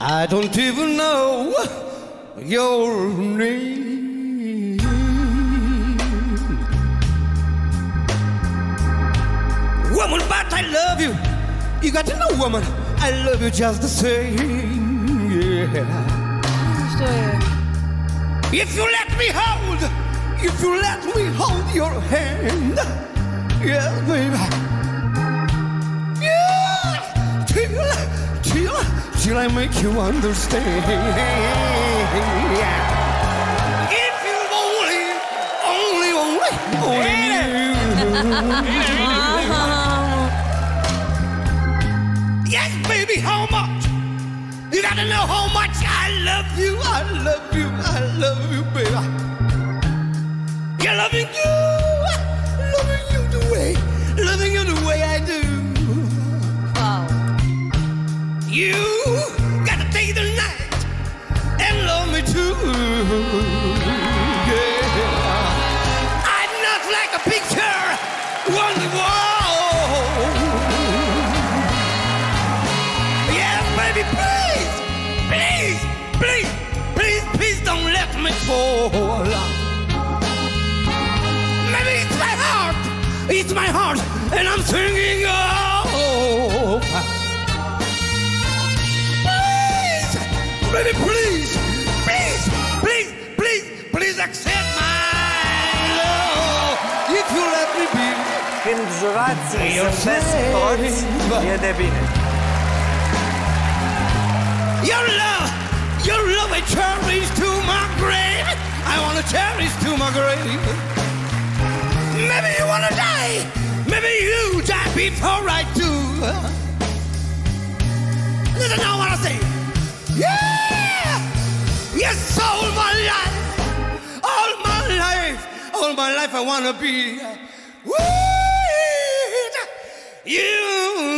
I don't even know your name. Woman, but I love you. You got to know, woman, I love you just the same. Yeah. If you let me hold, if you let me hold your hand, yes, baby. Yeah, till I make you understand. Yeah. If you only. Yes, baby, how much? You gotta know how much I love you, I love you, I love you, baby. Yeah, loving you the way I do. Wow. You gotta take the night and love me too. Yeah. I'm not like a picture on the wall. Yes, baby, please, please, please, please, please don't let me fall. Maybe it's my heart. It's my heart, and I'm singing, oh, please, baby, please, please, please, please, please accept my love. If you let me be. Când jurați să-mi vezi toți, e de bine. Your love I cherish to my grave. I want to cherish to my grave. Maybe you wanna die, maybe you die before I do. Listen, I wanna say, yeah, yes, all my life I wanna be with you.